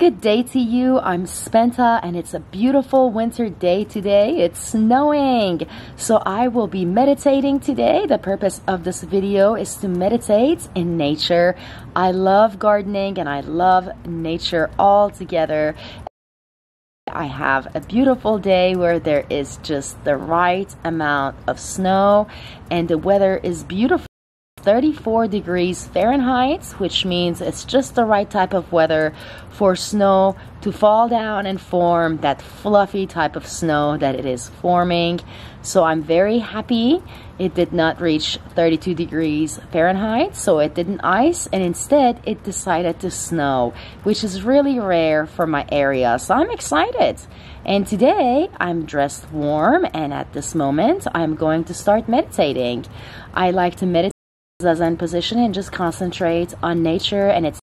Good day to you. I'm Spenta and it's a beautiful winter day today. It's snowing. So I will be meditating today. The purpose of this video is to meditate in nature. I love gardening and I love nature altogether. I have a beautiful day where there is just the right amount of snow and the weather is beautiful. 34 degrees Fahrenheit, which means it's just the right type of weather for snow to fall down and form that fluffy type of snow that it is forming. So I'm very happy it did not reach 32 degrees Fahrenheit, so it didn't ice, and instead it decided to snow, which is really rare for my area. So I'm excited. And today I'm dressed warm, and at this moment I'm going to start meditating. I like to meditate Zazen position and just concentrate on nature and its